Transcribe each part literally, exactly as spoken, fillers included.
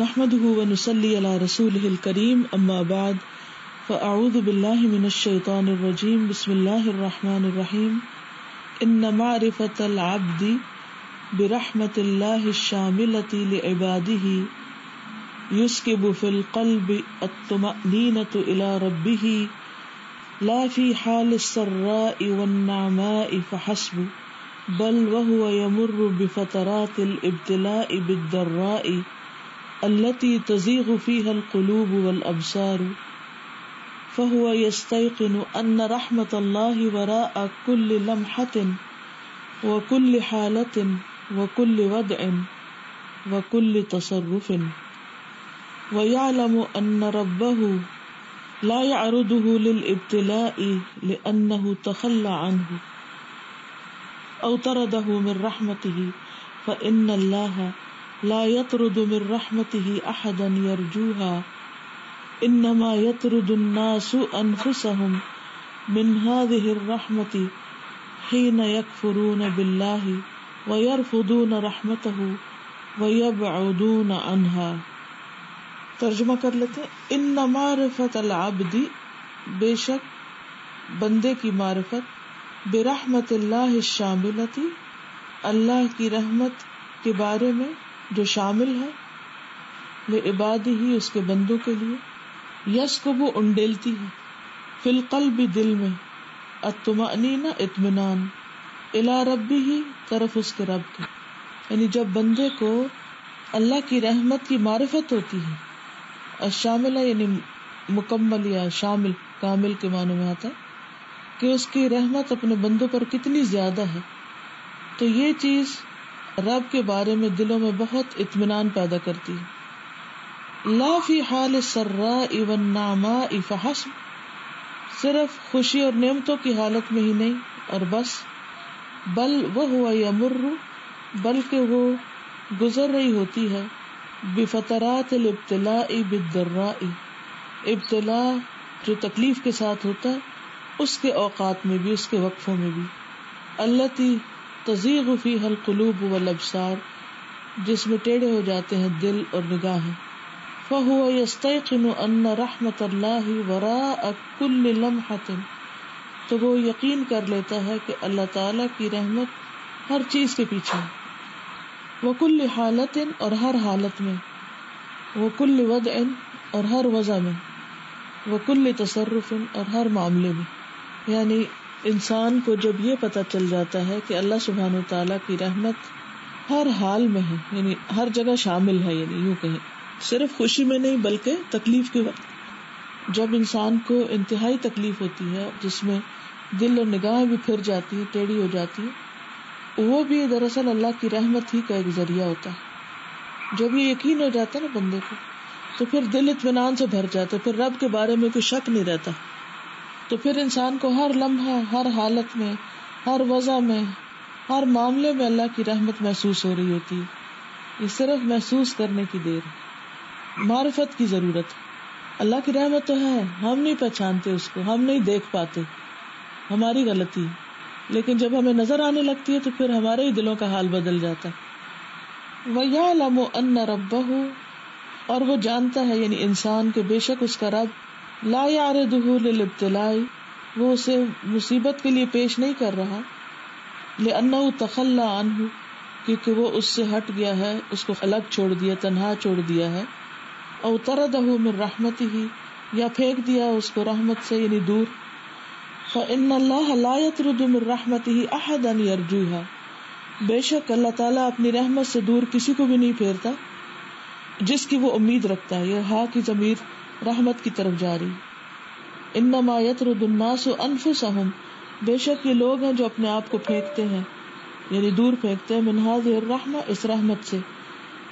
नहमदुहु व नुसल्ली अला रसूलिहिल करीम अम्मा बाद फ़अऊज़ु बिल्लाहि मिनश शैतानिर रजीम बिस्मिल्लाहिर रहमानिर रहीम इन्ना मारिफतल अब्दी बिरहमतिल्लाहि शामिलति लिइबादिहि युस्किबु फिल क़ल्बि अत्तमअनीनतु इला रब्बिहि ला फी हालिस सर्राइ वन नअमाइ फ़हस्बु बल वहुव यमुर्रु बिफ़तरातिल इब्तिलाइ बिद्दर्राइ التي تزيغ فيها القلوب والأبصار فهو يستيقن أن رحمة الله وراء كل لمحة وكل حالة وكل وضع وكل تصرف ويعلم أن ربه لا يعرضه للابتلاء لأنه تخلى عنه أو طرده من رحمته فإن الله لا يطرد من رحمته أحدا يرجوها إنما يطرد الناس أنفسهم من هذه الرحمة حين يكفرون بالله ويرفضون رحمته ويبعدون عنها. ترجمة कर लेते हैं. إن معرفة العبد बेशक बंदे की मार्फत برحمة الله الشاملة अल्लाह की रहमत के बारे में जो शामिल है ले इबादी ही उसके बंदों के लिए यस को वो उंडेलती है फिल क़ल्बि दिल में अत्तमअनीना इत्मिनान इला रब्बी ही तरफ उसके रब के. यानी जब बंदे को अल्लाह की रहमत की मारिफत होती है अशामिला यानी मुकम्मल या शामिल कामिल के मानों में आता है कि उसकी रहमत अपने बंदों पर कितनी ज्यादा है तो ये चीज रब के बारे में दिलों में बहुत इत्मीनान पैदा करती है. ला फी हाल सर्राइ वन नामाइ फहस्ब सिर्फ खुशी और नेमतों की हालत में ही नहीं और बस बल वहुव यमुर्रु बल्कि वो गुजर रही होती है बिफतरातिल इब्तिलाइ बिद्दर्राइ इब्तिला जो तकलीफ के साथ होता है उसके औकात में भी उसके वक्फों में भी अल्लती तज़ीग़ु फ़ीहा अल-क़ुलूब वल-अबसार जिसमें टेढ़े हो जाते हैं दिल और निगाहें. फ़हुव यस्तयक़िनु अन्न रहमतल्लाहि वराअ कुल्लि लम्हतिन तो वो यकीन कर लेता है कि अल्लाह ताला की रहमत हर चीज के पीछे है. व कुल्लि हालतिन और हर हालत में व कुल्लि वदइन और हर वज़ा में व कुल्लि तसर्रुफिन और हर मामले में. यानी इंसान को जब ये पता चल जाता है कि अल्लाह सुब्हान व तआला की रहमत हर हाल में है यानी हर जगह शामिल है यानी यूं कहें सिर्फ खुशी में नहीं बल्कि तकलीफ के वक्त जब इंसान को इंतहाई तकलीफ होती है जिसमें दिल और निगाह भी फिर जाती है टेढ़ी हो जाती है वो भी दरअसल अल्लाह की रहमत ही का एक जरिया होता है. जब ये यकीन हो जाता है ना बंदे को तो फिर दिल इत्मीनान से भर जाता है फिर रब के बारे में कोई शक नहीं रहता तो फिर इंसान को हर लम्हा हर हालत में हर वज़ा में हर मामले में अल्लाह की रहमत महसूस हो रही होती है. ये सिर्फ महसूस करने की देर है मारिफत की ज़रूरत. अल्लाह की रहमत तो है हम नहीं पहचानते उसको हम नहीं देख पाते हमारी गलती लेकिन जब हमें नज़र आने लगती है तो फिर हमारे ही दिलों का हाल बदल जाता है. वयअलमु अन्न रब्बहु और वो जानता है यानी इंसान के बेशक उसका रब ला यारदुहु लिलिब्तिलाई वो उसे मुसीबत के लिए पेश नहीं कर रहा लिअन्नहु तखल्ला अन्हु क्योंकि वो उससे हट गया है उसको अलग छोड़ दिया तन्हा छोड़ दिया है और तरदहु मिन रहमतिही या फेंक दिया उसको रहमत से यानी दूर. फ़इन्नल्लाह ला यतरुदु मिन रहमतिही अहदन यरजूहा बेशक अल्लाह ताला अपनी रहमत से दूर किसी को भी नहीं फेरता जिसकी वो उम्मीद रखता है. यह हा की ज़मीर रहमत की तरफ जा रही. इन्नमा यतरुदु नासु अनफुसहुम बेशक ये लोग हैं जो अपने आप को फेंकते हैं यानी दूर फेंकते हैं मिन हाज़िहिर रहमा इस रहमत से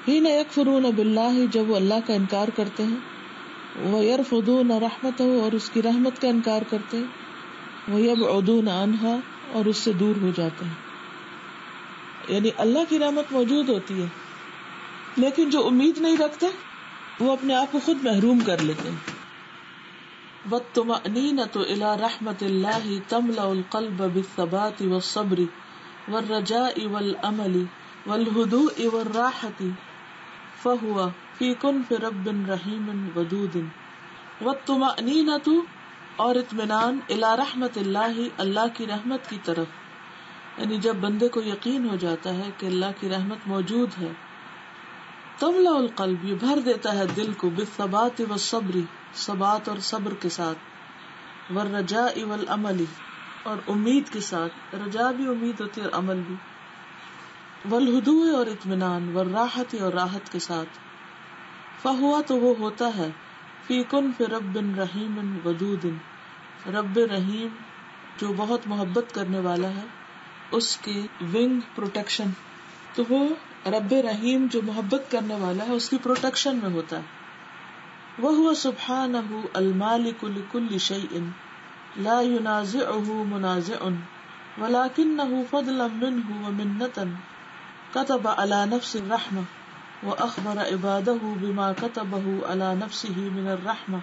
हीन यकफुरून बिल्लाह जब वो अल्लाह का इनकार करते हैं व यरफुदून रहमतहु और उसकी रहमत का इनकार करते हैं व यबउदून अनहा और उससे दूर हो जाते हैं. यानी अल्लाह की रहमत मौजूद होती है लेकिन जो उम्मीद नहीं रखते वो अपने आप को खुद महरूम कर लेते हैं. वत्तमअनीनतु इला रहमतिल्लाहि तमलउल क़ल्ब बिस्सबाति वस्सब्रि वर्रजाइ वल अमलि वल हुदूइ वर्राहति फ़हुवा फी कुन फी रब्बिन रहीमिन वदूदिन वत्तुमअनीनतु और इत्मिनान इला रहमतिल्लाही अल्लाह की रहमत की तरफ। यानी जब बंदे को यकीन हो जाता है कि अल्लाह की रहमत मौजूद है, तमलाउल क़ल्ब ये भर देता है दिल को बिस्सबात व सब्री सबात और सब्र के साथ, वर रजाई वल अमली और उम्मीद के साथ, रजा भी उम्मीद होती है और अमल भी, वल हुदूए और इत्मिनान वर राहत और राहत के साथ। फहुआ तो वो होता है फी कुन फी रब्बिन रहीमिन वदूदिन, रब रहीम जो बहुत मोहब्बत करने वाला है उसके विंग प्रोटेक्शन, तो वो रब रहीम जो मोहब्बत करने वाला है उसकी प्रोटेक्शन में होता है। वहुआ सुब्हानहु अल-मालिकु लिकुल्लि शैइन ला युनाज़िअहु मुनाज़िउन वलाकिन्नहु फदलन मिन्हु व मिन्नतन कतब अला नफ्सिर रहमा व अखबर इबादहु बिमा कतबहु अला नफ्सिही मिनर रहमा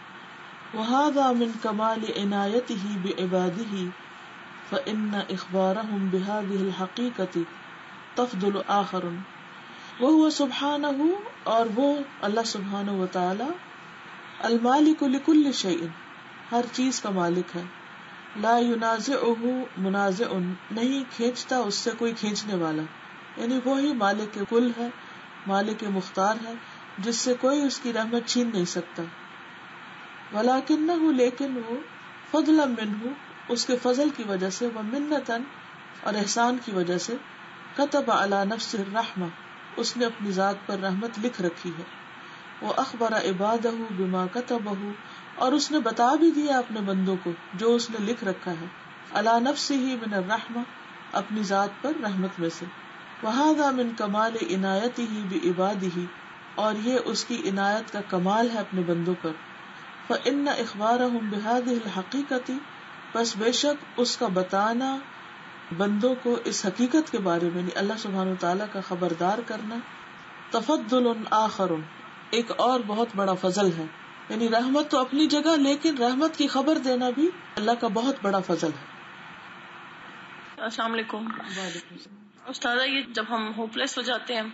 व हादा मिन कमाल इनायतिही बि इबादिही फ इन्न इखबारहुम बिहादिहिल हकीकति तफदुल आखरुन। वो हुआ सुब्हानहु और वो अल्लाह सुब्हानहु व तआला अल मालिकु लिकुल्लि शैइन हर चीज का मालिक है, ला युनाज़िउहु मुनाज़िउन नहीं खींचता उससे कोई खींचने वाला, यानी वो ही मालिक के कुल है, मालिक के मुख्तार है, जिससे कोई उसकी रहमत छीन नहीं सकता। वलाकिन्नहु लेकिन वो फज़लन मिन्हु उसके फजल की वजह से व मिन्नतन और एहसान की वजह से कतब अला नफ्सिर रहमा उसने अपनी जात पर रहमत लिख रखी है, वो अखबर इबादहु बिमा कतबहु और उसने बता भी दिया अपने बंदों को जो उसने लिख रखा है, अला नफ्सिही मिन रहमा अपनी जात पर रहमत में से, वहादा मिन कमाल इनायतिही बि इबादिही और ये उसकी इनायत का कमाल है अपने बंदों पर, फ इन्ना इखबारहुम बिहादिहिल हकीकति बस बेशक उसका बताना बंदों को इस हकीकत के बारे में अल्लाह सुब्हानहु तआला का खबरदार करना तफद्दुलन आखरुन एक और बहुत बड़ा फजल है। यानी रहमत तो अपनी जगह, लेकिन रहमत की खबर देना भी अल्लाह का बहुत बड़ा फजल है। अस्सलाम वालेकुम। उस्ताद, ये जब हम होपलेस हो जाते हैं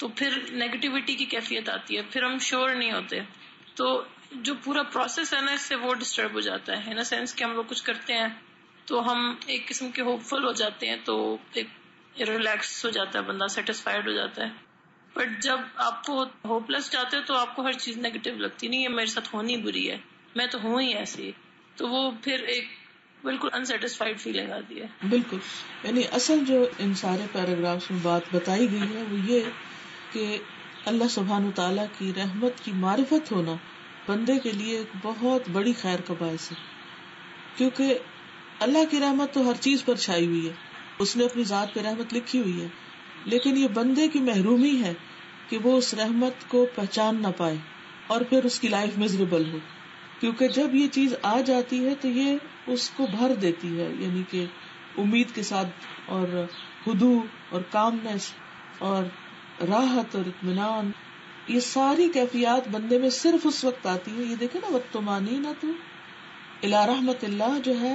तो फिर नेगेटिविटी की कैफियत आती है, फिर हम श्योर नहीं होते, तो जो पूरा प्रोसेस है ना इससे वो डिस्टर्ब हो जाता है, इन सेंस कि हम लोग कुछ करते हैं तो हम एक किस्म के होपफुल हो जाते हैं, तो एक रिलैक्स हो जाता है बंदा, सेटिस्फाइड हो जाता है। बट जब आपको होपलेस जाते हो तो आपको हर चीज नेगेटिव लगती, नहीं ये मेरे साथ होनी बुरी है, मैं तो हूँ ही ऐसी, तो वो फिर एक बिल्कुल अनसेटिस्फाइड फीलिंग आती है। बिल्कुल, यानी असल जो इन सारे पैराग्राफ्स में बात बताई गई है वो ये कि अल्लाह सुब्हानहु तआला की रहमत की मारिफत होना बंदे के लिए एक बहुत बड़ी खैर का बायस है, क्योंकि अल्लाह की रहमत तो हर चीज पर छाई हुई है, उसने अपनी जात पर रहमत लिखी हुई है, लेकिन ये बंदे की महरूमी है कि वो उस रहमत को पहचान ना पाए और फिर उसकी लाइफ मिजरेबल हो, क्योंकि जब ये चीज आ जाती है तो ये उसको भर देती है, यानी कि उम्मीद के साथ और हुदू और कामनेस और राहत और इत्मीनान, ये सारी कैफियत बंदे में सिर्फ उस वक्त आती है। ये देखे ना वत्तमानीनतु इला रहमतिल्लाह जो है,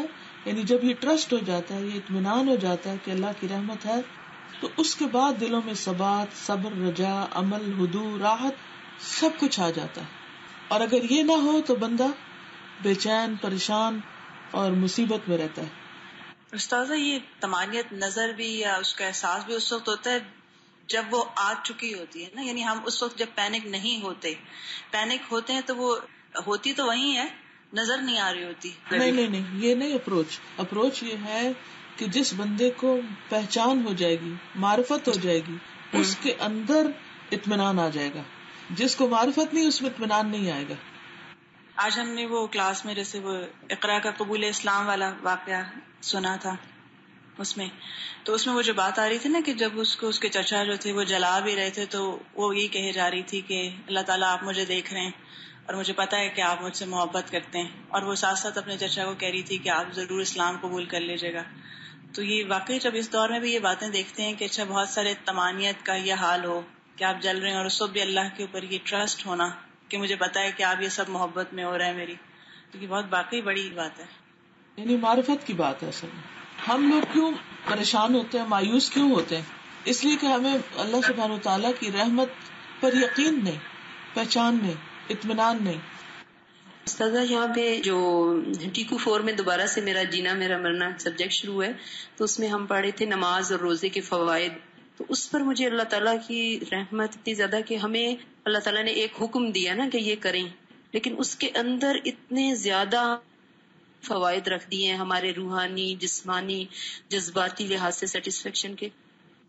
यानी जब ये ट्रस्ट हो जाता है, ये इत्मीनान हो जाता है कि अल्लाह की रहमत है, तो उसके बाद दिलों में सबात, सब्र, रजा, अमल, हुदू, राहत सब कुछ आ जाता है। और अगर ये ना हो तो बंदा बेचैन, परेशान और मुसीबत में रहता है। उस्ताद, ये तमानियत नजर भी या उसका एहसास भी उस वक्त होता है जब वो आ चुकी होती है ना, यानी हम उस वक्त जब पैनिक नहीं होते, पैनिक होते हैं तो वो होती तो वही है, नजर नहीं आ रही होती। नहीं नहीं नहीं, ये नहीं अप्रोच, अप्रोच ये है कि जिस बंदे को पहचान हो जाएगी, मार्फत हो जाएगी, उसके अंदर इत्मीनान आ जाएगा, जिसको मार्फत नहीं उसमें इत्मीनान नहीं आएगा। आज हमने वो क्लास में जैसे वो इकरा का कबूल इस्लाम वाला वाकया सुना था, उसमें तो उसमें वो जो बात आ रही थी ना कि जब उसको उसके चचा जो थे वो जला भी रहे थे, तो वो यही कहे जा रही थी कि अल्लाह ताला आप मुझे देख रहे हैं और मुझे पता है कि आप मुझसे मोहब्बत करते हैं, और वो साथ साथ अपने चचा को कह रही थी कि आप जरूर इस्लाम कबूल कर लीजिएगा। तो ये वाकई जब इस दौर में भी ये बातें देखते हैं कि अच्छा बहुत सारे तमानियत का यह हाल हो कि आप जल रहे हैं और उस भी अल्लाह के ऊपर ये ट्रस्ट होना कि मुझे पता है कि आप ये सब मोहब्बत में हो रहा है मेरी, तो ये बहुत वाकई बड़ी बात है, यानी मारिफत की बात है। असल में हम लोग क्यों परेशान होते हैं, मायूस क्यों होते हैं? इसलिए कि हमें अल्लाह सुब्हानहु तआला की रहमत पर यकीन नहीं, पहचान नहीं, इत्मीनान नहीं। सदा यहाँ पे जो टीकू फोर में दोबारा से मेरा जीना मेरा मरना सब्जेक्ट शुरू है, तो उसमें हम पढ़े थे नमाज और रोजे के फवायद। तो उस पर मुझे अल्लाह ताला की रहमत इतनी ज्यादा कि हमें अल्लाह ताला ने एक हुक्म दिया ना कि ये करें, लेकिन उसके अंदर इतने ज्यादा फवायद रख दिए हैं हमारे रूहानी, जिस्मानी, जज्बाती लिहाज से सेटिस्फेक्शन के,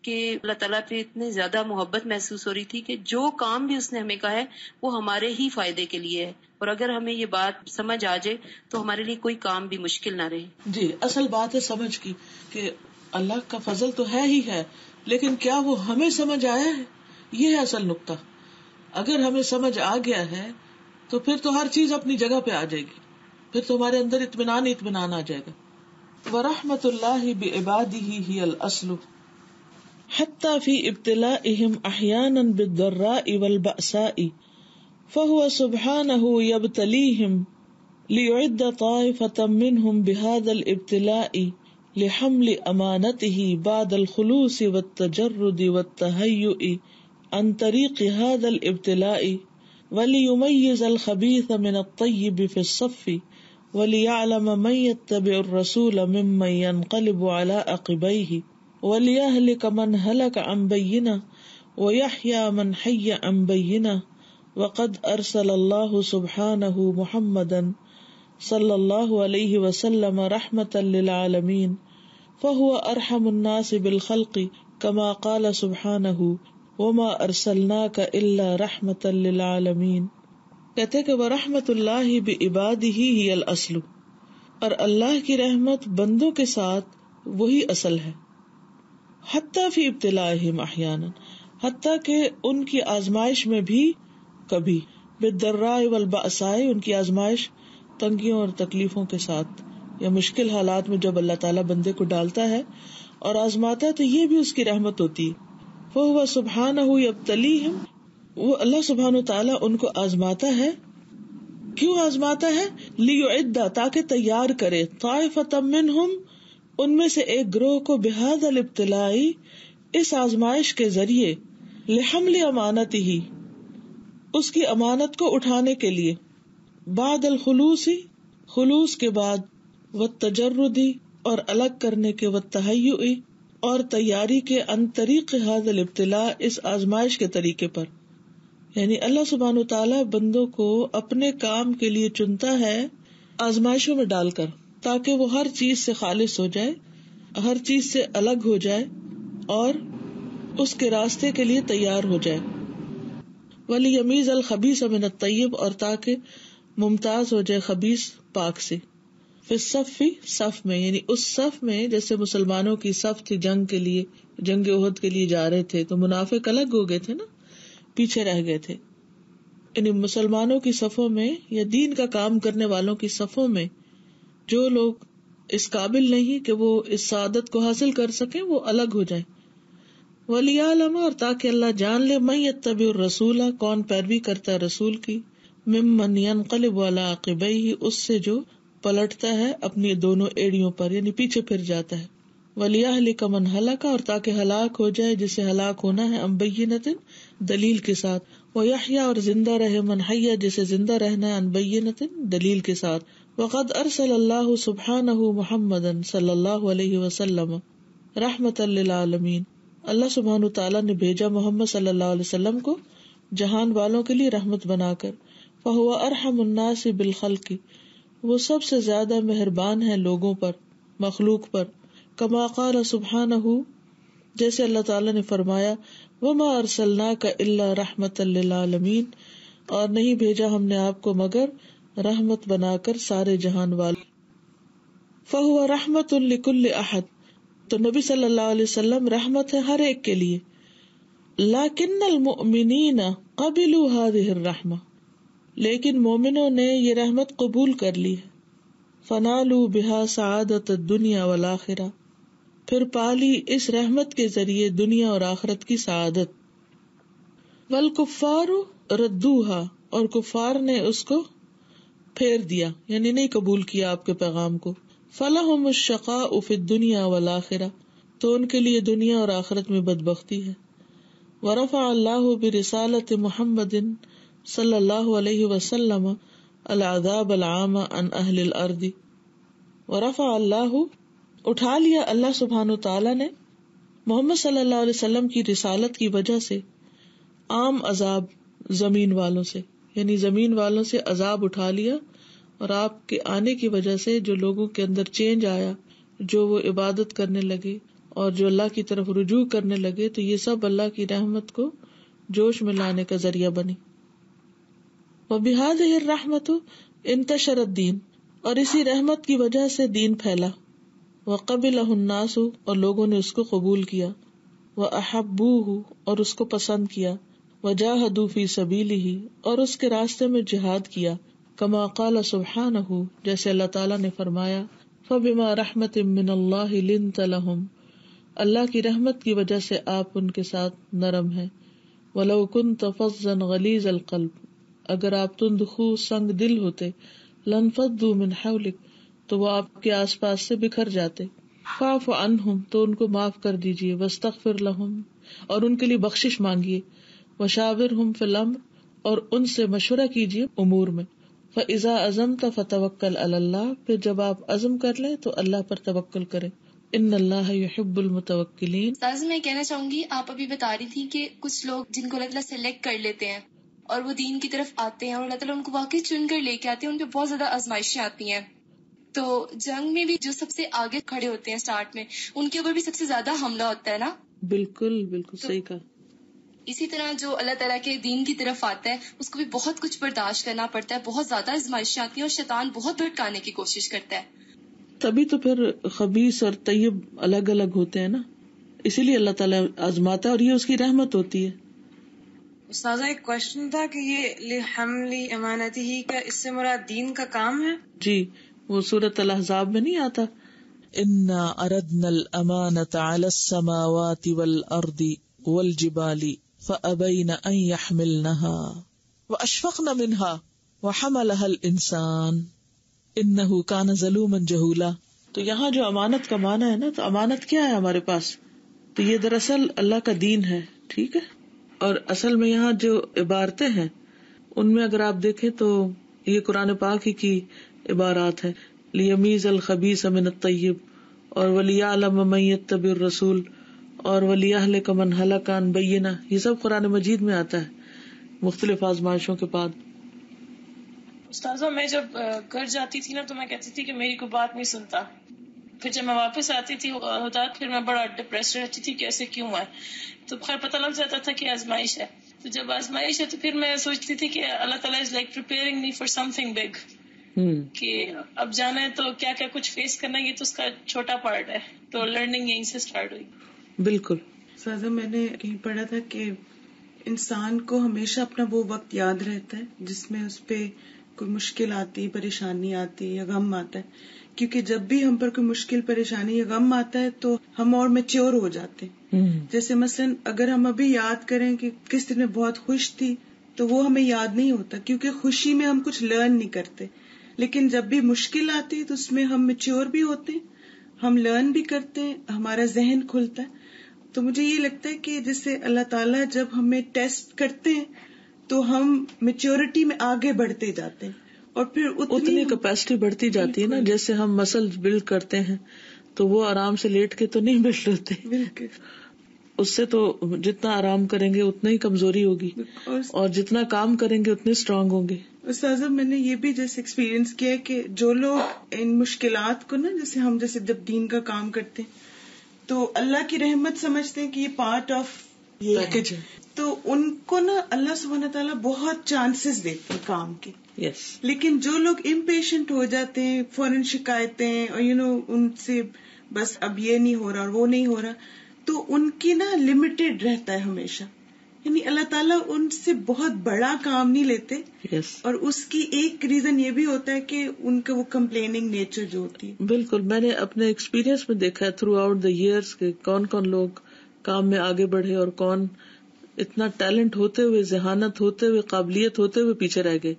कि अल्लाह ताला पे इतने ज्यादा मोहब्बत महसूस हो रही थी कि जो काम भी उसने हमें कहा है वो हमारे ही फायदे के लिए है, और अगर हमें ये बात समझ आ जाए तो हमारे लिए कोई काम भी मुश्किल ना रहे। जी, असल बात है समझ की कि अल्लाह का फजल तो है ही है, लेकिन क्या वो हमें समझ आया है, ये है असल नुक्ता। अगर हमें समझ आ गया है तो फिर तो हर चीज अपनी जगह पे आ जाएगी, फिर तो हमारे अंदर इत्मीनान इत्मीनान आ जाएगा। वरहमतुल्लाहि बिइबादिही हियल अस्लु हत्ता फी इब्तिलाइहिम अहयानन बिद्दर्राइ वल बअसाइ फहुव सुब्हानहु यब्तलीहिम लियु'द्द ताइफतम मिनहुम बिहादल इब्तिलाई लिहम्ल अमानतिही बादल खुलूस वत्तजर्रुद वत्तहय्युइ अन तरीक हादल इब्तिलाई वलियुमय्यिज अल खबीथ मिन अत-तय्यिब फी अस-सफ्फ वलियअलम मन यत्तबिउर रसूल मिम्मन यनक़लिबु अला अक़बैहि वलियहलिक मन हलक अन बय्यिना वयहया मन हय्या अन बय्यिना वक़द अरसलल्लाहु सुब्हानहु मुहम्मदन सल्लल्लाहु अलैहि वसल्लम रहमतल लिल आलमीन फहुव अरहमुन नास बिल खल्क़ि कमा क़ाल सुब्हानहु वमा अरसलनाका इल्ला रहमतल लिल आलमीन। कहते हैं कि वह रहमतुल्लाहि बिइबादिही हियल अस्लु, और अल्लाह की रहमत बंदों के साथ वही असल है। हत्ता फी इब्तिलाहिम अहयानन, हत्ता के उनकी आजमाइश में भी कभी, बिद्दर्राइ वल बअसाइ, उनकी आजमाइश तंगियों और तकलीफों के साथ या मुश्किल हालात में जब अल्लाह ताला बंदे को डालता है और आजमाता है तो ये भी उसकी रहमत होती है। फहुव सुब्हानहु यब्तलीहिम, वो अल्लाह सुब्हान व तआला उनको आजमाता है। क्यों आजमाता है? लियुइद्दा, ताकि तैयार करे, ताइफतम मिनहुम, उनमें से एक ग्रोह को, बिहादल इब्तिलाई, इस आजमाइश के जरिए, लिहम्ल अमानतिही, उसकी अमानत को उठाने के लिए, बादल खुलूसी, खुलूस के बाद, वत्तजर्रुदी, और अलग करने के, वत्तहय्युई, और तैयारी के, अन तरीक हादल इब्तिला, इस आजमाइश के तरीके पर। यानी अल्लाह सुब्हानो तआला बंदों को अपने काम के लिए चुनता है आजमाइशों में डालकर, ताकि वो हर चीज से खालिस हो जाए, हर चीज से अलग हो जाए और उसके रास्ते के लिए तैयार हो जाए। वलियमीज़ अल खबीस मिन अत-तय्यिब, और ताकि मुमताज हो जाए खबीस पाक से। फिस सफ़ी, सफ में, यानी उस सफ में, जैसे मुसलमानों की सफ थी जंग के लिए, जंग उहद के लिए जा रहे थे तो मुनाफिक अलग हो गए थे ना, पीछे रह गए थे। यानी मुसलमानों की सफों में या दीन का काम करने वालों की सफों में जो लोग इस काबिल नहीं कि वो इस सादत को हासिल कर सकें वो अलग हो जाएं। वलियालम, और ताकि अल्लाह जान ले, मैं यत्तबिउर रसूला, कौन पैरवी करता है रसूल की, मिम्मन यनक़लिबु अला अक़बैहि, उससे जो पलटता है अपनी दोनों एड़ियों पर, यानी पीछे फिर जाता है। वलियहलिक मन हलक, और ताकि हलाक हो जाए जिसे हलाक होना है, अन बय्यिनतिन, दलील के साथ, वयहया, और जिंदा रहे, मन हय्या, जिसे जिंदा रहना है, अन बय्यिनतिन, दलील के साथ। वक़द अरसलल्लाहु सुब्हानहु मुहम्मदन सल्लल्लाहु अलैहि वसल्लम रहमतल लिल आलमीन, अल्लाह सुब्हानु तआला ने भेजा मोहम्मद सल्लल्लाहु अलैहि वसल्लम को जहान वालों के लिए रहमत बनाकर। फहुव अरहमुन नास बिल खल्क़ि, वो सबसे ज्यादा मेहरबान है लोगों पर, मखलूक पर। कमा क़ाल सुब्हानहु, जैसे अल्लाह ताला ने फरमाया, वमा अरसलनाका इल्ला रहमतल लिल आलमीन, और नहीं भेजा हमने आपको मगर रहमत बनाकर सारे जहान वाले। फहुव रहमतुल लिकुल्लि अहद, तो नबी सल्लल्लाहु अलैहि वसल्लम रहमत है हर एक के लिए। लाकिन्नल मुअमिनीना क़बिलू हाज़िहिर रहमा, लेकिन मोमिनों ने ये रहमत कबूल कर ली है। फनालू बिहा सआदत दुनिया वल आखिरा, फिर पाली इस रहमत के जरिए दुनिया और आखरत की सआदत। वल कुफ़ारु रद्दूहा, और कुफ़ार ने उसको फेर दिया, यानी नहीं कबूल किया आपके पैगाम को। फलहुमुश शक़ाउ फ़िद दुनिया वल आखिरा, तो उनके लिए दुनिया और आखरत में बदबख्ती है। वरफ़अल्लाहु बिरिसालति मुहम्मदिन सल्लल्लाहु अलैहि वसल्लम अल-अज़ाब अल-आम अन अहल अल-अर्द व रफ़ा अल्लाहु, उठा लिया अल्लाह सुब्हानहु तआला ने मोहम्मद सल्लल्लाहु अलैहि वसल्लम की रिसालत की वजह से आम अजाब जमीन वालों से, यानी जमीन वालों से अजाब उठा लिया। और आपके आने की वजह से जो लोगों के अंदर चेंज आया, जो वो इबादत करने लगे और जो अल्लाह की तरफ रुजू करने लगे, तो ये सब अल्लाह की रहमत को जोश में लाने का जरिया बनी। वबिहाज़िहि रहमतु इंतशरत दीन, और इसी रहमत की वजह से दीन फैला। वक़बिलहु अन्नासु, और लोगों ने उसको कबूल किया। वअहब्बूहु, और उसको पसंद किया। वजाहदू फी सबीलिही, और उसके रास्ते में जिहाद किया। कमा क़ाल सुब्हानहु, जैसे अल्लाह ताला ने फरमाया, फबिमा रहमतिम मिनल्लाहि लिंत लहुम, अल्लाह की रहमत की वजह से आप उनके साथ नरम हैं। वलौ कुन्त फज़्ज़न गलीज़ल क़ल्ब, अगर आप तुंदखू संग दिल होते, लनफ़द्दू मिन हौलिक, तो वो आपके आसपास से बिखर जाते। फ़ाफ़ अन्हुम, तो उनको माफ कर दीजिए। वस्तग़फिर लहुम, और उनके लिए बख्शिश मांगिए। वशाविरहुम फिल अम्र, और उनसे मशवरा कीजिए उमूर में। फ़इज़ा अज़म्त फ़तवक्कल अलल्लाह, फिर जब आप अज़म कर लें तो अल्लाह पर तवक्कुल करें। इन्नल्लाहा युहिब्बुल मुतवक्किलीन। ताज़, मैं कहना चाहूंगी, आप अभी बता रही थी कि कुछ लोग जिनको अल्लाह ताला सेलेक्ट कर लेते हैं और वो दीन की तरफ आते हैं और अल्लाह ताला उनको वाकई चुन कर लेके आते हैं, उन पे बहुत ज्यादा आजमाइशें आती हैं। तो जंग में भी जो सबसे आगे खड़े होते हैं स्टार्ट में, उनके ऊपर भी सबसे ज्यादा हमला होता है ना। बिल्कुल बिल्कुल सही कहा। इसी तरह जो अल्लाह ताला के दीन की तरफ आता है, उसको भी बहुत कुछ बर्दाश्त करना पड़ता है, बहुत ज्यादा आजमाइशें आती हैं और शैतान बहुत भटकाने की कोशिश करता है। तभी तो फिर खबीस और तैयब अलग अलग होते हैं ना, इसीलिए अल्लाह ताला आजमाता है और ये उसकी रहमत होती है। उस्ताज़ा, एक क्वेश्चन था कि ये लिहमली अमानती ही, क्या इससे मुराद दीन का काम है? जी, वो सूरत अल-अहज़ाब में नहीं आता, इन्ना अरदनल अमानत अला समावाति वल अर्दी वल जिबाली फ़अबैन अन यहमिलनहा व अशफ़क़्न मिन्हा व हमलहल इंसान इन्नहु कान ज़लूमन जहूला। तो यहाँ जो अमानत का माना है ना, तो अमानत क्या है हमारे पास, तो ये दरअसल अल्लाह का दीन है, ठीक है। और असल में यहाँ जो इबारतें हैं उनमें अगर आप देखें तो ये कुरान पाक ही की इबारात है। लियमीज़ अल ख़बीस मिन अत-तय्यिब, और वलियअलम मन यत्तबिर रसूल, और वलियाहले कमन हलकान बैना, ये सब कुरान मजीद में आता है मुख्तलिफ आजमाइशों के बाद। उस्ताज़ा, मैं जब घर जाती थी ना, तो मैं कहती थी कि मेरी कोई बात नहीं सुनता। फिर जब मैं वापस आती थी होता, फिर मैं बड़ा डिप्रेस्ड रहती थी कि ऐसे क्यों आए। तो खैर पता लग जाता था कि आजमाइश है। तो जब आजमाइश है तो फिर मैं सोचती थी कि Allah Taala is like preparing me for something big, कि अब जाना है तो क्या क्या कुछ फेस करना है, ये तो उसका छोटा पार्ट है। तो लर्निंग यहीं से स्टार्ट हुई। बिल्कुल। सादा, मैंने कहीं पढ़ा था कि इंसान को हमेशा अपना वो वक्त याद रहता है जिसमें उस पे कोई मुश्किल आती, परेशानी आती या गम आता है, क्योंकि जब भी हम पर कोई मुश्किल, परेशानी या गम आता है तो हम और मैच्योर हो जाते हैं। जैसे मसलन अगर हम अभी याद करें कि किस दिन में बहुत खुश थी, तो वो हमें याद नहीं होता, क्योंकि खुशी में हम कुछ लर्न नहीं करते। लेकिन जब भी मुश्किल आती है तो उसमें हम मैच्योर भी होते हैं, हम लर्न भी करते हैं, हमारा जहन खुलता है। तो मुझे ये लगता है कि जैसे अल्लाह ताला जब हमें टेस्ट करते हैं तो हम मेच्योरिटी में आगे बढ़ते जाते हैं और फिर उतनी, उतनी कैपेसिटी बढ़ती जाती है ना। जैसे हम मसल बिल्ड करते हैं तो वो आराम से लेट के तो नहीं बिल्ड होते, उससे तो जितना आराम करेंगे उतना ही कमजोरी होगी और, और जितना काम करेंगे उतने स्ट्रांग होंगे। उस्ताज़, मैंने ये भी जैसे एक्सपीरियंस किया है कि जो लोग इन मुश्किलात को ना, जैसे हम जैसे जब दीन का काम करते हैं तो अल्लाह की रहमत समझते हैं कि ये पार्ट ऑफ ये पैकेज है, तो उनको ना अल्लाह सुब्हान ताला बहुत चांसेस देते हैं काम के। yes. लेकिन जो लोग इम्पेशेंट हो जाते हैं, फौरन शिकायतें और यू नो उनसे बस अब ये नहीं हो रहा और वो नहीं हो रहा, तो उनकी ना लिमिटेड रहता है हमेशा। यानी अल्लाह ताला उनसे बहुत बड़ा काम नहीं लेते। yes. और उसकी एक रीजन ये भी होता है कि उनका वो कंप्लेनिंग नेचर जो होती है। बिल्कुल, मैंने अपने एक्सपीरियंस में देखा है थ्रू आउट द इयर्स के कौन कौन लोग काम में आगे बढ़े और कौन इतना टैलेंट होते हुए, जहानत होते हुए, काबिलियत होते हुए पीछे रह गए।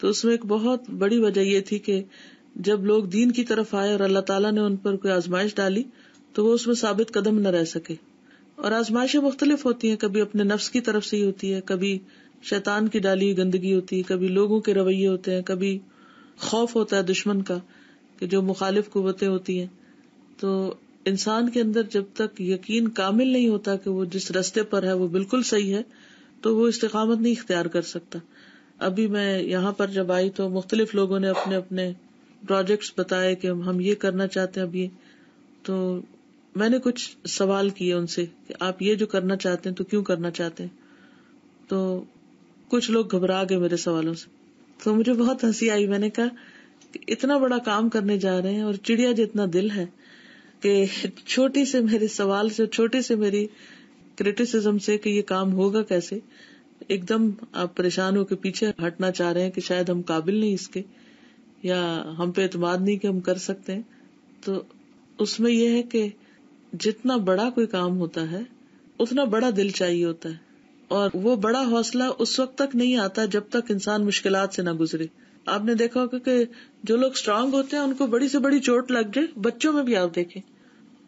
तो उसमें एक बहुत बड़ी वजह ये थी कि जब लोग दीन की तरफ आए और अल्लाह ताला ने उन पर कोई आजमाइश डाली तो वो उसमें साबित कदम न रह सके। और आजमाइशें मुख्तलिफ होती हैं, कभी अपने नफ्स की तरफ से ही होती है, कभी शैतान की डाली गंदगी होती है, कभी लोगों के रवैये होते हैं, कभी खौफ होता है दुश्मन का कि जो मुखालिफ कुव्वतें होती हैं। तो इंसान के अंदर जब तक यकीन कामिल नहीं होता कि वो जिस रास्ते पर है वो बिल्कुल सही है, तो वो इस्तिकामत नहीं इख्तियार कर सकता। अभी मैं यहाँ पर जब आई तो मुख्तलिफ लोगों ने अपने अपने प्रोजेक्ट्स बताए कि हम ये करना चाहते हैं अब ये, तो मैंने कुछ सवाल किए उनसे कि आप ये जो करना चाहते हैं तो क्यों करना चाहते हैं। तो कुछ लोग घबरा गए मेरे सवालों से, तो मुझे बहुत हंसी आई। मैंने कहा कि इतना बड़ा काम करने जा रहे हैं और चिड़िया जितना दिल है कि छोटी से मेरे सवाल से, छोटी से मेरी क्रिटिसिज्म से कि ये काम होगा कैसे, एकदम आप परेशान होकर पीछे हटना चाह रहे हैं कि शायद हम काबिल नहीं इसके, या हम पे एतमाद नहीं कि हम कर सकते हैं। तो उसमें यह है कि जितना बड़ा कोई काम होता है उतना बड़ा दिल चाहिए होता है, और वो बड़ा हौसला उस वक्त तक नहीं आता जब तक इंसान मुश्किलात से ना गुजरे। आपने देखा होगा कि जो लोग स्ट्रांग होते हैं उनको बड़ी से बड़ी चोट लग जाए, बच्चों में भी आप देखें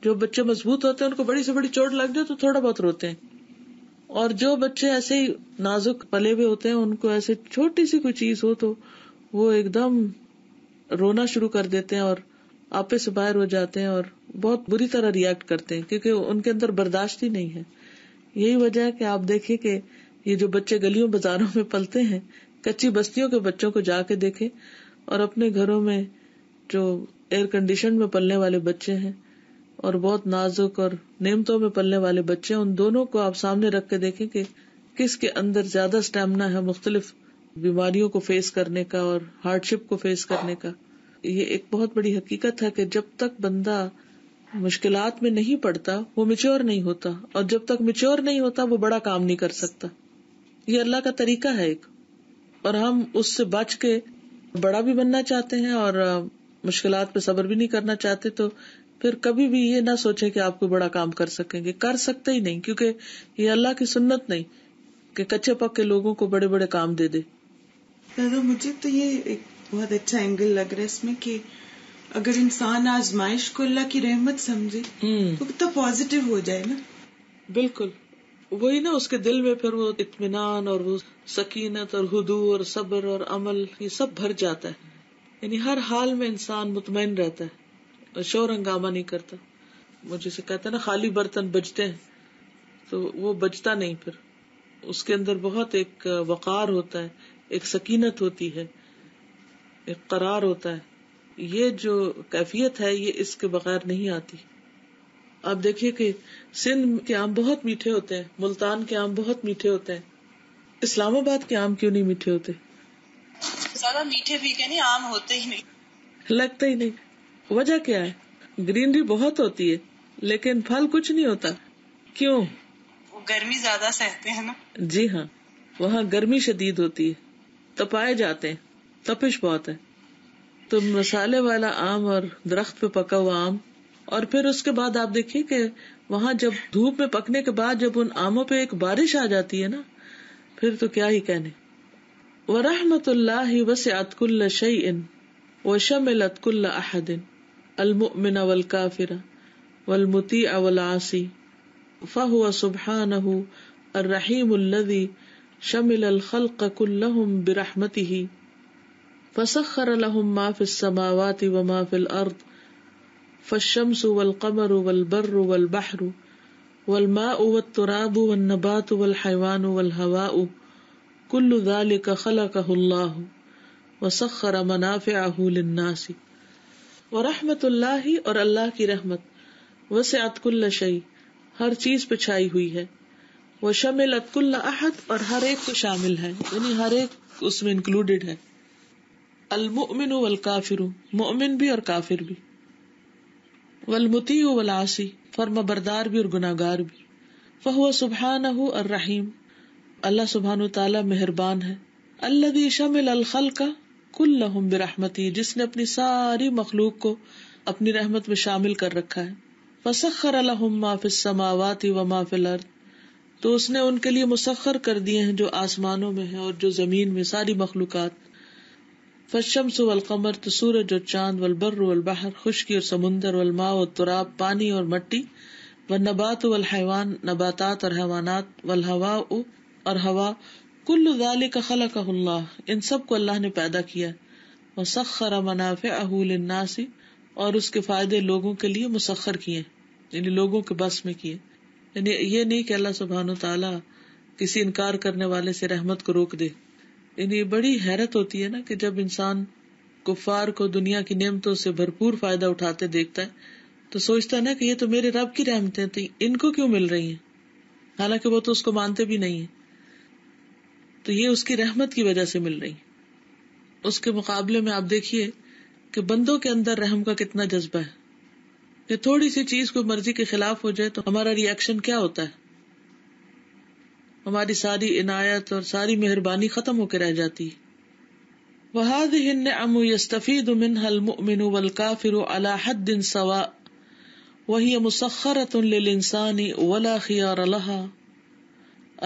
जो बच्चे मजबूत होते हैं उनको बड़ी से बड़ी चोट लग जाए तो थोड़ा बहुत रोते हैं, और जो बच्चे ऐसे ही नाजुक पले हुए होते हैं उनको ऐसे छोटी सी कोई चीज हो तो वो एकदम रोना शुरू कर देते हैं और आपे से बाहर हो जाते हैं और बहुत बुरी तरह रिएक्ट करते हैं, क्योंकि उनके अंदर बर्दाश्त ही नहीं है। यही वजह है कि आप देखिए कि ये जो बच्चे गलियों बाजारों में पलते हैं, कच्ची बस्तियों के बच्चों को जाके देखें, और अपने घरों में जो एयर कंडीशन में पलने वाले बच्चे हैं और बहुत नाजुक और नेमतों में पलने वाले बच्चे, उन दोनों को आप सामने रख के देखें कि किसके अंदर ज्यादा स्टेमिना है मुख्तलिफ बीमारियों को फेस करने का और हार्डशिप को फेस करने का। ये एक बहुत बड़ी हकीकत है कि जब तक बंदा मुश्किलात में नहीं पड़ता वो मैच्योर नहीं होता, और जब तक मैच्योर नहीं होता वो बड़ा काम नहीं कर सकता। ये अल्लाह का तरीका है एक, और हम उससे बच के बड़ा भी बनना चाहते हैं और मुश्किलात पे सब्र भी नहीं करना चाहते, तो फिर कभी भी ये ना सोचें कि आपको बड़ा काम कर सकेंगे, कर सकते ही नहीं, क्योंकि ये अल्लाह की सुन्नत नहीं कि कच्चे पक्के लोगों को बड़े बड़े काम दे दे। दादा मुझे तो ये एक बहुत अच्छा एंगल लग रहा है इसमें कि अगर इंसान आजमाइश को अल्लाह की रहमत समझे तो कितना पॉजिटिव हो जाए ना। बिल्कुल वही ना, उसके दिल में फिर वो इत्मीनान और वो सकीनत और हुदू और सब्र और अमल ये सब भर जाता है, यानी हर हाल में इंसान मुतमईन रहता है और शोर हंगामा नहीं करता। वो जिसे कहते हैं ना खाली बर्तन बजते हैं, तो वो बजता नहीं, फिर उसके अंदर बहुत एक वकार होता है, एक सकीनत होती है, एक करार होता है। ये जो कैफियत है ये इसके बगैर नहीं आती। आप देखिए कि सिंध के आम बहुत मीठे होते हैं, मुल्तान के आम बहुत मीठे होते हैं, इस्लामाबाद के आम क्यों नहीं मीठे होते? ज्यादा मीठे भी के नहीं, आम होते ही नहीं, लगते ही नहीं। वजह क्या है? ग्रीनरी बहुत होती है लेकिन फल कुछ नहीं होता। क्यों? वो गर्मी ज्यादा सहते हैं ना। जी हाँ, वहाँ गर्मी शदीद होती है, तपाए जाते हैं, तपिश बहुत है। तो मसाले वाला आम और दरख्त पे पका हुआ आम, और फिर उसके बाद आप देखिए कि वहाँ जब धूप में पकने के बाद जब उन आमों पे एक बारिश आ जाती है ना, फिर तो क्या ही कहने। वरहमतुल्लाहि वसिअत कुल्ल शैइन वशमिलत कुल्ल अहदिन अलमुमिन वल काफिर वल मुतीअ वल आसी फहुव सुब्हानहु अर्रहीमुल्लज़ी शमिलल खल्क़ कुल्लहुम बिरहमतिही फसखर लहुम मा फिस समावाति व मा फिल अर्द फश्शम्सु वल कमरु वल बर्रु वल बहरु वल माउ वत्तुराबु वन नबातु वल हैवानु वल हवाउ कुल्लु ज़ालिका खलक़हु अल्लाहु वसखर मनाफ़िअहु लिन्नासि व रहमतुल्लाहि। और अल्लाह की रहमत वसिअत कुल्ल शै, हर चीज पे छाई हुई है, व शमिलत कुल्ल अहद, और हर एक को शामिल है, यानी हर एक उसमें इंक्लूडेड है। अल मुमिनु वल काफिरु, मुमिन भी और काफिर भी, वल मुतीउ वल आसी, फर्माबरदार भी और गुनाहगार भी। फहुव सुब्हानहु अर्रहीम, अल्लाह सुब्हानु ताला मेहरबान है। अल्लज़ी शमिलल खल्क़ कुल्लहुम बिरहमतिही, जिसने अपनी सारी मखलूक को अपनी रहमत में शामिल कर रखा है। फसख्खर लहुम मा फिस समावाति व मा फिल अर्द, तो उसने उनके लिए मुसख्खर कर दिए हैं जो आसमानों में है और जो जमीन में, सारी मखलूकात। फशम्सु वल कमर, तो सूरज और चांद, वल बर्रु वल बहर, खुशकी और समुंदर, वल माउ तुराब, पानी और मट्टी, वल नबात वल हैवान, नबातात और हैवानात, वल हवाओ और हवा, कुल्लु ज़ालिका ख़लक़हुल्लाह, इन सब को अल्लाह ने पैदा किया। वसख़्ख़र मनाफ़िअहु लिन्नासी, और उसके फायदे लोगों के लिए मुसख़्ख़र किए, यानी लोगों के बस में किए। यानी ये नहीं कि अल्लाह सुब्हानो ताला किसी इनकार करने वाले से रहमत को रोक दे। यानी बड़ी हैरत होती है ना कि जब इंसान कुफार को दुनिया की नेमतों से भरपूर फायदा उठाते देखता है तो सोचता है ना कि ये तो मेरे रब की रहमतें थी, इनको क्यों मिल रही हैं, हालांकि वो तो उसको मानते भी नहीं है, तो ये उसकी रहमत की वजह से मिल रही है। उसके मुकाबले में आप देखिए कि बंदों के अंदर रहम का कितना जज्बा है। ये थोड़ी सी चीज को मर्जी के खिलाफ हो जाए तो हमारा रिएक्शन क्या होता है, हमारी सारी इनायत और सारी मेहरबानी खत्म होकर रह जाती है। वहादिहि निअमु यस्तफीदु मिनहल मुमिनु वल काफिरु अला हद्दिन सवा वहिय मुसख्खरतुन लिल इंसानी वला खियार लहा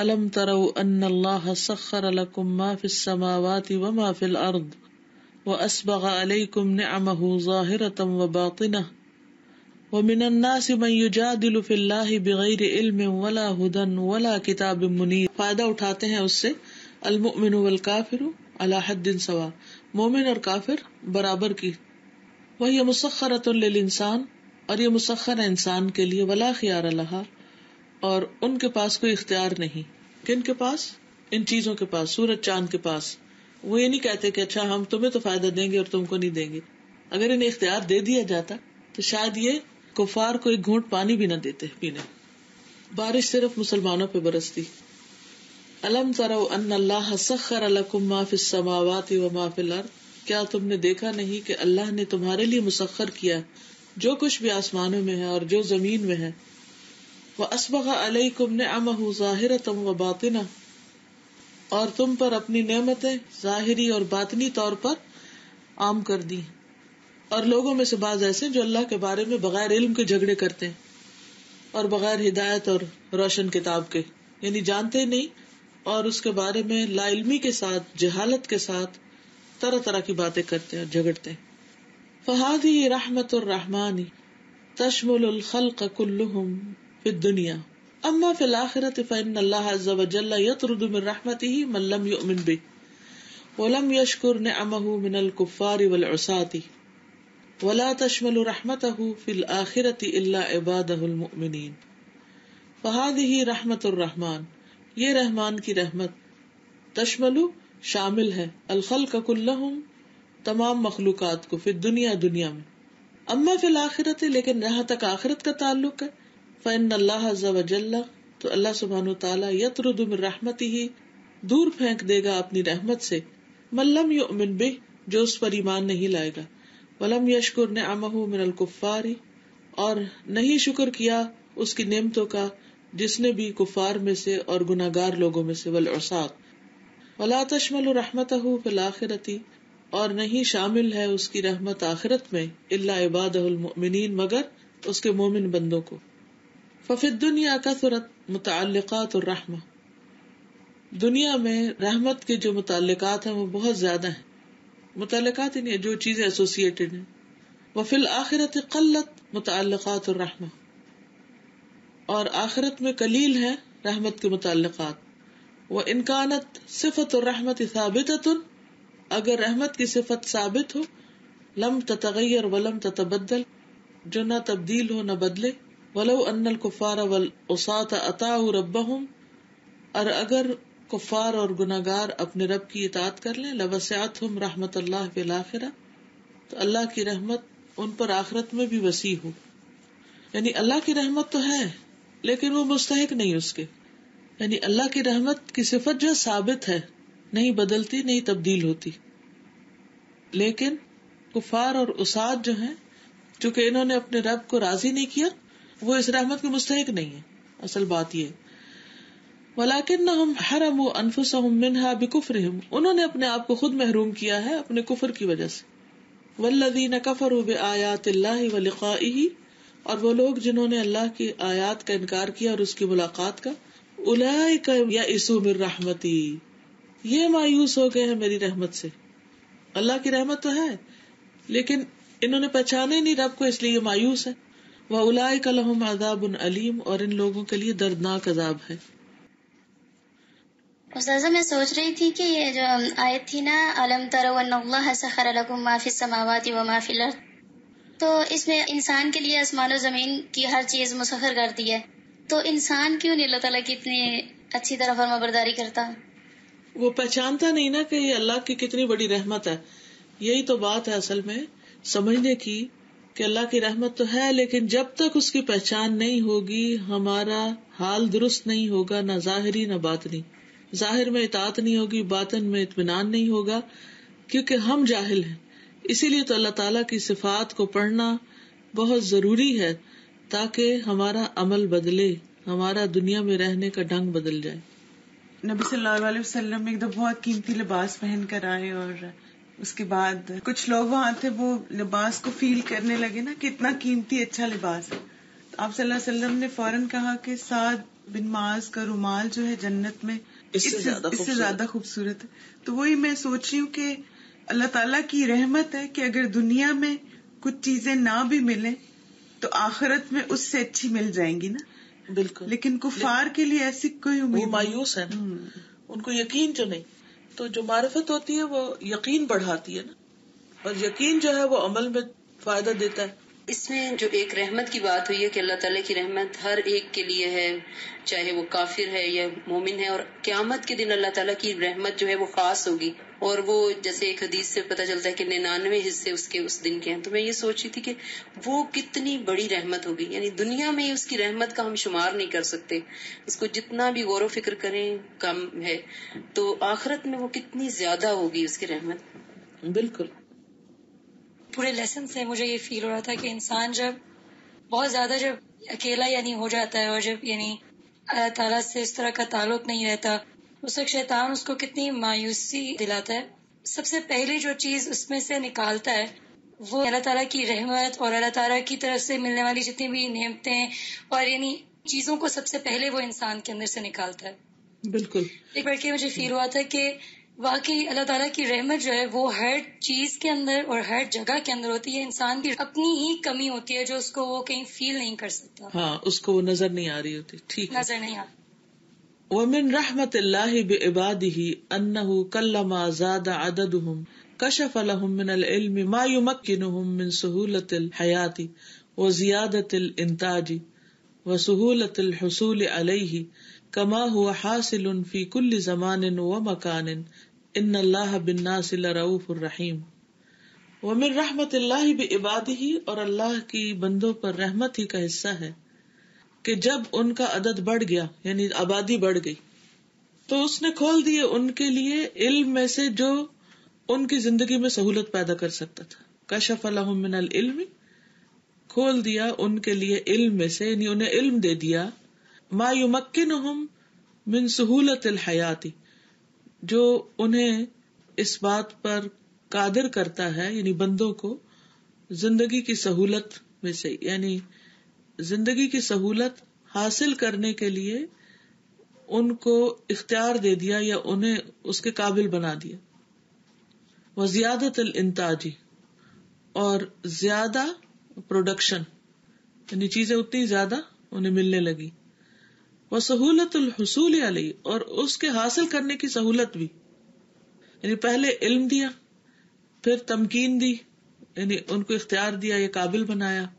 अलम तरौ अन्नल्लाह सख्खर लकुम मा फिस समावाति व मा फिल अर्द व अस्बग अलैकुम निअमहु ज़ाहिरतन व बातिनह व मिनन नासि मन युजादिलु फिल्लाहि बिगैरि इल्मिन वला हुदन वला किताबिम मुनीर। फायदा उठाते हैं उससे अल मुमिनु वल काफिरु अला हद्दिन सवा, मोमिन और काफिर बराबर की। वही मुसख्खरतुन लिल इंसान, और ये मुसख्खर है इंसान के लिए। वला खियार लहा, और उनके पास कोई इख्तियार नहीं। किन के पास? इन चीजों के पास, सूरज चांद के पास। वो ये नहीं कहते कि अच्छा हम तुम्हें तो फायदा देंगे और तुमको नहीं देंगे। अगर इन्हें इख्तियार दे दिया जाता तो शायद ये कुफार को एक घूंट पानी भी न देते पीने। बारिश सिर्फ मुसलमानों पर बरसती। अलम तरौ अन्नल्लाह सख्खर लकुम मा फिस समावाति व मा फिल अर्द, क्या तुमने देखा नहीं कि अल्लाह ने तुम्हारे लिए मुसख्खर किया जो कुछ भी आसमानों में है और जो जमीन में है। व अस्बग अलैकुम निअमहु ज़ाहिरतन व बातिना, और तुम पर अपनी नेमतें जाहिरी और बातनी तौर पर आम कर दी। और लोगों में से बाज ऐसे जो अल्लाह के बारे में बगैर इल्म के झगड़े करते हैं और बगैर हिदायत और रोशन किताब के, यानी जानते ही नहीं और उसके बारे में लाइल्मी के साथ, जहालत के साथ तरह तरह की बातें करते हैं और झगड़ते हैं। फहादी रहमतुर रहमानी तशमुलुल खल्क कुल्लुहुम फिद दुनिया अम्मा फिल आखिरत फइन्नल्लाह अज़्ज़ व जल्ल यतरुदु मिन रहमतिही मन लम युमिन बिही व लम यशकुर निअमहु मिनल कुफ्फारी वल उसाती वला तशमलु रहमतहु फिल आखिरति इल्ला इबादहुल मुमिनीन। फहादी रहमतुर रहमान, ये रहमान की रहमत, तशमलु शामिल है, अल-खल्क कुल्लहुम तमाम मखलूकात को, फिर दुनिया दुनिया में, अम्मा फिल आखिरत है लेकिन यहाँ तक आखिरत का ताल्लुक है। फ़इन्नल्लाह अज़्ज़ व जल्ल, तो अल्लाह सुब्हानहु तआला यतरुदु मिन रहमतिही, दूर फेंक देगा अपनी रहमत से, मन लम युमिन बिही, जो उस पर ईमान नहीं लाएगा, वलम यशकुर निअमहु मिनल कुफ्फारी, और नहीं शुक्र किया उसकी नेमतों का जिसने भी कुफार में से और गुनागार लोगों में से, वल उसात वला तशमलु रहमतहु फिल आखिरती, और नहीं शामिल है उसकी रहमत आखिरत में, इल्ला इबादहुल मुमिनीन, मगर उसके मोमिन बंदों को। फफिद दुनिया कसरत मुतअल्लिकातुर रहमा, दुनिया में रहमत के जो मुतअल्लिकात हैं वो बहुत ज्यादा हैं, मुतअल्लिकात यानी जो चीजें एसोसिएटेड हैं। वफिल आखिरत कल्लत मुतअल्लिकातुर रहमा, और आखिरत में कलील है रहमत के मुताल्लिकात। व इनकानत सिफत और रहमत साबिततुन, अगर रहमत की सिफत साबित हो, लम ततगयर वलम ततबद्दल, जो न तब्दील हो न बदले, वलो अन्नल कुफार वल उसात अताउ रब्बहुम, और अगर कुफार और गुनागार अपने रब की इताअत कर लें, लवसिअतहुम रहमतुल्लाह फिल आखिरह, तो अल्लाह की रहमत उन पर आखिरत में भी वसी हो। यानी अल्लाह की रहमत तो है लेकिन वो मुस्तहिक नहीं उसके। यानी अल्लाह की रहमत की सिफत जो साबित है, नहीं बदलती नहीं तब्दील होती, लेकिन कुफार और उसाद जो हैं, चूंकि इन्होंने अपने रब को राजी नहीं किया, वो इस रहमत के मुस्तहिक नहीं है। असल बात ये, वलाकिन्नहुम हरमू अनफुसहुम मिनहा बिकुफ्रिहिम, उन्होंने अपने आप को खुद महरूम किया है अपने कुफर की वजह से। वल्लज़ीना कफरू बिआयातिल्लाहि व लिक़ाइहि, और वो लोग जिन्होंने अल्लाह की आयात का इनकार किया और उसकी मुलाकात का, उलाइका याइसू मिर रहमती, ये मायूस हो गए हैं मेरी रहमत से। अल्लाह की रहमत तो है लेकिन इन्होंने पहचाने नहीं रब को, इसलिए मायूस है। व उलाइका लहुम अज़ाबुन अलीम, और इन लोगों के लिए दर्दनाक अजाब है। उस्ताज़ा मैं सोच रही थी कि ये जो आयत थी ना अलम तरो अन्नल्लाह सखर लकुम मा फिस समावाति व मा फिल अर्द, तो इसमें इंसान के लिए आसमान और ज़मीन की हर चीज़ मुसखर कर दी है, तो इंसान क्यों नहीं अल्लाह ताला की इतनी अच्छी तरह फरमाबरदारी करता? वो पहचानता नहीं ना कि ये अल्लाह की कितनी बड़ी रहमत है। यही तो बात है असल में समझने की कि अल्लाह की रहमत तो है, लेकिन जब तक उसकी पहचान नहीं होगी हमारा हाल दुरुस्त नहीं होगा, ना जाहिरी ना बातनी। जाहिर में इताअत नहीं होगी, बातन में इत्मीनान नहीं होगा, क्योंकि हम जाहिल हैं। इसीलिए तो अल्लाह ताला की सिफात को पढ़ना बहुत जरूरी है ताकि हमारा अमल बदले, हमारा दुनिया में रहने का ढंग बदल जाए। नबी सल्लल्लाहु अलैहि वसल्लम एक दफा बहुत कीमती लिबास पहन कर आए और उसके बाद कुछ लोग वहाँ थे, वो लिबास को फील करने लगे ना कि इतना कीमती अच्छा लिबास है। तो आप सल्लल्लाहु अलैहि वसल्लम ने फौरन कहा कि साद बिन माज का रुमाल जो है जन्नत में इससे ज्यादा खूबसूरत है। तो वही मैं सोच रही हूँ कि अल्लाह ताला की रहमत है कि अगर दुनिया में कुछ चीजें ना भी मिले तो आखिरत में उससे अच्छी मिल जाएंगी ना। बिल्कुल, लेकिन कुफार ले... के लिए ऐसी कोई उम्मीद, मायूस है ना, उनको यकीन जो नहीं। तो जो मारिफत होती है वो यकीन बढ़ाती है ना, और यकीन जो है वो अमल में फायदा देता है। इसमें जो एक रहमत की बात हुई है कि अल्लाह ताला की रहमत हर एक के लिए है, चाहे वो काफिर है या मोमिन है, और क्यामत के दिन अल्लाह ताला की रहमत जो है वो खास होगी। और वो जैसे एक हदीस से पता चलता है कि निन्यानवे हिस्से उसके उस दिन के हैं। तो मैं ये सोची थी कि वो कितनी बड़ी रहमत होगी, यानी दुनिया में उसकी रहमत का हम शुमार नहीं कर सकते, उसको जितना भी गौर व फिक्र करें कम है, तो आखिरत में वो कितनी ज्यादा होगी उसकी रहमत। बिल्कुल, पूरे लेसन से मुझे ये फील हो रहा था कि इंसान जब बहुत ज्यादा जब अकेला यानी हो जाता है और जब यानी अल्लाह ताला से इस तरह का ताल्लुक नहीं रहता, उस वक्त शैतान उसको कितनी मायूसी दिलाता है। सबसे पहले जो चीज उसमें से निकालता है वो अल्लाह ताला की रहमत और अल्लाह ताला की तरफ से मिलने वाली जितनी भी नेमतें और यानी चीजों को सबसे पहले वो इंसान के अंदर से निकालता है। बिल्कुल, एक बार के मुझे फील हुआ था कि वाकई अल्लाह ताला की रहमत जो है वो हर चीज के अंदर और हर जगह के अंदर होती है। इंसान की अपनी ही कमी होती है जो उसको वो कहीं फील नहीं कर सकता। हाँ, उसको वो नजर नहीं आ रही होती। ठीक, नजर नहीं आ। वमिन रहमतिल्लाहि बिइबादिही अन्नहु कल्लमा ज़ादा अददुहुम कशफ़ लहुम मिनल इल्मि मा युमक्किनुहुम मिन सुहूलतिल हयाति व ज़ियादतिल इंताजी व सुहूलतिल हुसूल अलैहि कमा हुआ हासिलुन फी कुल्ली ज़मानिन व मकानिन इन्नल्लाह बिन्नासि लरऊफ़ुर रहीम। व मिन रहमतिल्लाहि बिइबादिही, और अल्लाह की बंदों पर रहमत ही का हिस्सा है कि जब उनका अदद बढ़ गया यानी आबादी बढ़ गई तो उसने खोल दिए उनके लिए इल्म में से जो उनकी जिंदगी में सहूलत पैदा कर सकता था। कशफ़ लहुम मिनल इल्म, खोल दिया उनके लिए इल्म में से, यानी उन्हें इल्म दे दिया। मा युमक्किनुहुम मिन सुहूलतिल हयाती, जो उन्हें इस बात पर कादिर करता है यानी बंदों को जिंदगी की सहूलत में से, यानी जिंदगी की सहूलत हासिल करने के लिए उनको इख्तियार दे दिया या उन्हें उसके काबिल बना दिया। व ज़ियादतिल इंताजी, और ज्यादा प्रोडक्शन यानी चीजें उतनी ज्यादा उन्हें मिलने लगी। व सहूलतुल हुसूल अलैहि, और उसके हासिल करने की सहूलत भी, यानी पहले इल्म दिया फिर तमकीन दी यानी उनको इख्तियार दिया या काबिल बनाया,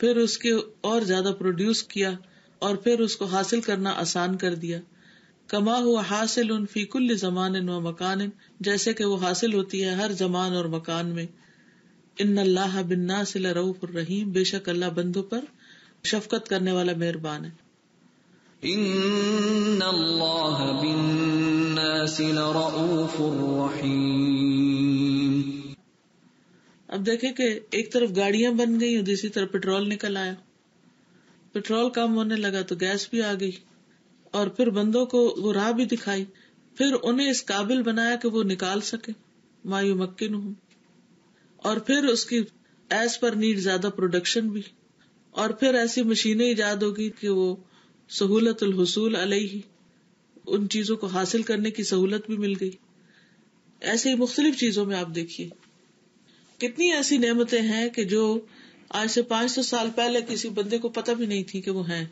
फिर उसके और ज्यादा प्रोड्यूस किया और फिर उसको हासिल करना आसान कर दिया। कमा हुआ हासिल उन फी कुल्ली ज़मानिन व मकानिन, जैसे कि वो हासिल होती है हर जमान और मकान में। इन्नल्लाह बिन्नासि लरऊफ़ुर रहीम, बेशक अल्लाह बंदों पर शफकत करने वाला मेहरबान है। इन्नल्लाह बिन्नासि लरऊफ़ुर रहीम। अब देखें कि एक तरफ गाड़ियां बन गई और दूसरी तरफ पेट्रोल निकल आया, पेट्रोल कम होने लगा तो गैस भी आ गई, और फिर बंदों को वो राह भी दिखाई, फिर उन्हें इस काबिल बनाया कि वो निकाल सके। मा युमक्किनुहुम, और फिर उसकी ऐस पर नीड ज्यादा प्रोडक्शन भी, और फिर ऐसी मशीनें इजाद होगी कि वो सहूलतुल हुसूल अलैहि, उन चीजों को हासिल करने की सहूलत भी मिल गई। ऐसे ही मुख्तलिफ चीजों में आप देखिए कितनी ऐसी नेमतें हैं कि जो आज से पांच सौ साल पहले किसी बंदे को पता भी नहीं थी कि वो हैं,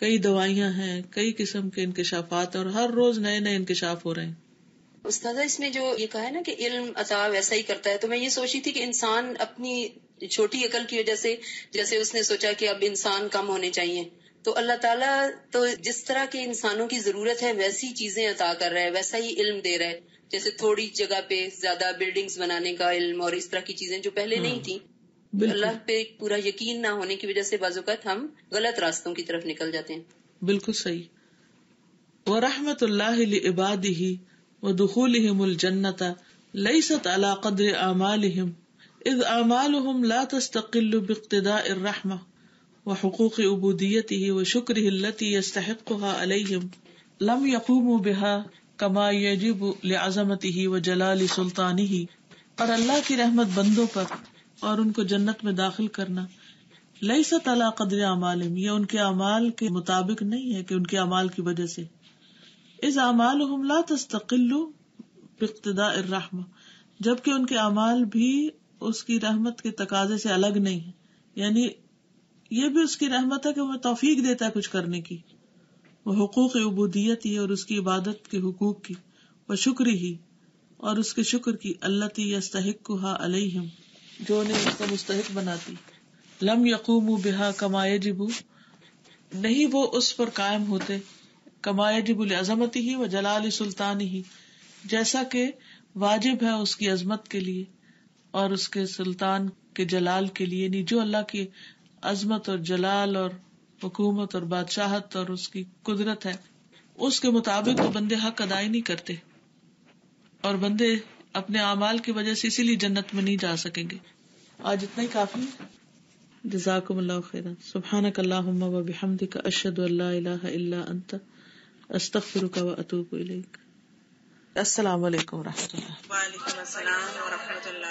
कई दवाइयां हैं, कई किस्म के इंकिशाफात और हर रोज नए नए इंकिशाफ हो रहे हैं। उस्ताद इसमें जो ये कहा है ना कि इल्म अता वैसा ही करता है, तो मैं ये सोची थी कि इंसान अपनी छोटी अकल की वजह से, जैसे उसने सोचा कि अब इंसान कम होने चाहिए, तो अल्लाह ताला तो जिस तरह के इंसानों की जरूरत है वैसी चीजें अता कर रहा है, वैसा ही इल्म दे रहा है। जैसे थोड़ी जगह पे ज्यादा बिल्डिंग्स बनाने का इल्म और इस तरह की चीजें जो पहले नहीं थी, अल्लाह पे पूरा यकीन ना होने की वजह से बाजुकात हम गलत रास्तों की तरफ निकल जाते हैं। बिल्कुल सही। व रहमतुल्लाहि लिइबादिही व दुखूलिहिमुल जन्नता लैसत अला क़द्रि आमालिहिम इज़ आमालुहुम ला तस्तक़िल्लु बिक़्तिदाइर रहमा व हुक़ूक़ि उबूदियतिही व शुक्रिही अल्लती यस्तहिक़्क़ुहा अलैहिम लम यक़ूमू बिहा कमा यजिबु लिअज़मतिही व जलालि सुल्तानिही। और अल्लाह की रहमत बंदों पर और उनको जन्नत में दाखिल करना, लैसत अला क़द्रि आमालिहिम, ये उनके अमाल के मुताबिक नहीं है कि उनके अमाल की वजह से, इज़ आमालुहुम ला तस्तक़िल्लु बिक़्तिदाइर रहमा, जबकि उनके अमाल भी उसकी रहमत के तकाजे से अलग नहीं है। यानी ये भी उसकी रहमत है कि वह तौफीक देता है कुछ करने की, वह हुकूक़ उबूदियत ही और उसकी इबादत के हुकूक़ की, वह शुक्र ही और उसके शुक्र की, अल्लती यस्तहिक़्क़ुहा अलैहिम, जो उन्हें उसका मुस्तहिक़ बनाती, लम यक़ूमू बिहा कमा यजिबु, नहीं वो उस पर कायम होते, कमा यजिबु लिअज़मतिही व जलालि सुल्तानिही, जैसा के वाजिब है उसकी अजमत के लिए और उसके सुल्तान के जलाल के लिए। नहीं जो अल्लाह की अजमत और जलाल और हुकूमत और बादशाहत और उसकी कुदरत है, उसके मुताबिक तो बंदे हक अदाई नहीं करते और बंदे अपने आमाल की वजह से इसीलिए जन्नत में नहीं जा सकेंगे। आज इतना ही काफी है। जज़ाकुमुल्लाहु खैरन। सुब्हानकल्लाहुम्मा व बिहम्दिका अशहदु अल्ला इलाहा इल्ला अंता अस्तग़फिरुका व अतूबु इलैक। अस्सलामु अलैकुम रहमतुल्लाह। वालेकुम अस्सलाम व रहमतुल्लाह।